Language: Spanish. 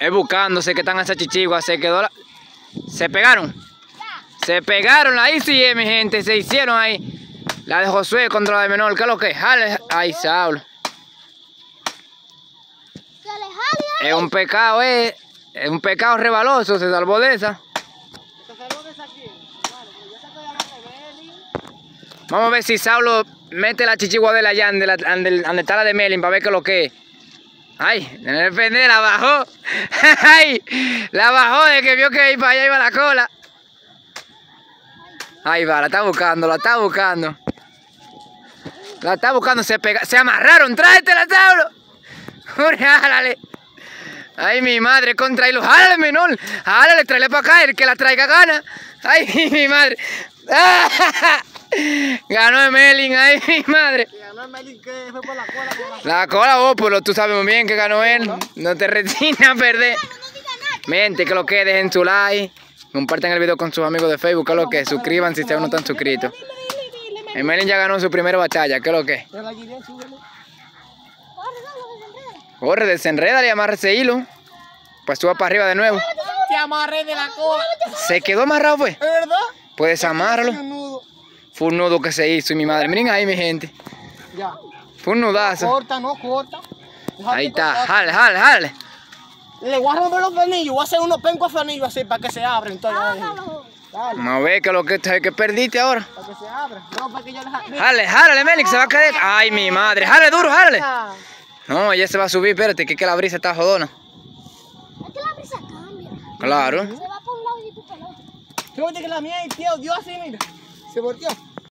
Es buscándose que están esas chichiguas. Se quedó la... Se pegaron. Se pegaron la ICM, mi gente. Se hicieron ahí. La de Josué contra la de Menor. ¿Qué es lo que? Jale. Ahí, Saulo. Es un pecado, eh. Es un pecado rebaloso. Se salvó de esa. Vamos a ver si Saulo mete la chichigua de la Yande, donde está la de Melin, para ver qué es lo que es. Ay, en el pendejo la bajó. Ay, la bajó de que vio que para allá iba la cola. Ahí va, la está buscando, la está buscando. La está buscando, se pega, se amarraron, tráetela, Saulo. Jálale. Ay, mi madre, contraílo. Jálale, Menor. Jálale, tráele para acá, el que la traiga gana. Ay, mi madre. ¡Ah! Ganó Emelin, ay mi madre. Ganó Emelin, que fue por la cola. La cola vos, pues tú sabes muy bien que ganó él. No te resignes a perder. Miente, que lo que dejen su like. Compartan el video con sus amigos de Facebook. Que lo que, suscriban si aún no están suscritos. Emelin ya ganó su primera batalla. Que lo que. Corre, desenreda y amárrese hilo. Pues suba para arriba de nuevo. Te amarré de la cola. Se quedó amarrado, pues. ¿Verdad? Puedes amarrarlo. Fue un nudo que se hizo, y mi madre. Miren ahí, mi gente. Ya. Fue un nudazo. No corta, no corta. Dejame ahí está. Cortar. Jale, jale, jale. Le voy a romper los frenillos. Voy a hacer unos pencos frenillos así para que se abren. Vamos a ver que lo que perdiste ahora. Para que se abra. No, para que yo le... Jale, jale, Melix. Se va a caer. Ay, mi madre. Jale duro, jale. No, ya se va a subir. Espérate, que la brisa está jodona. Es que la brisa cambia. Claro. Se va por un lado y tú por el otro. Fíjate que la mía, tío, dio así, mira. Se volteó.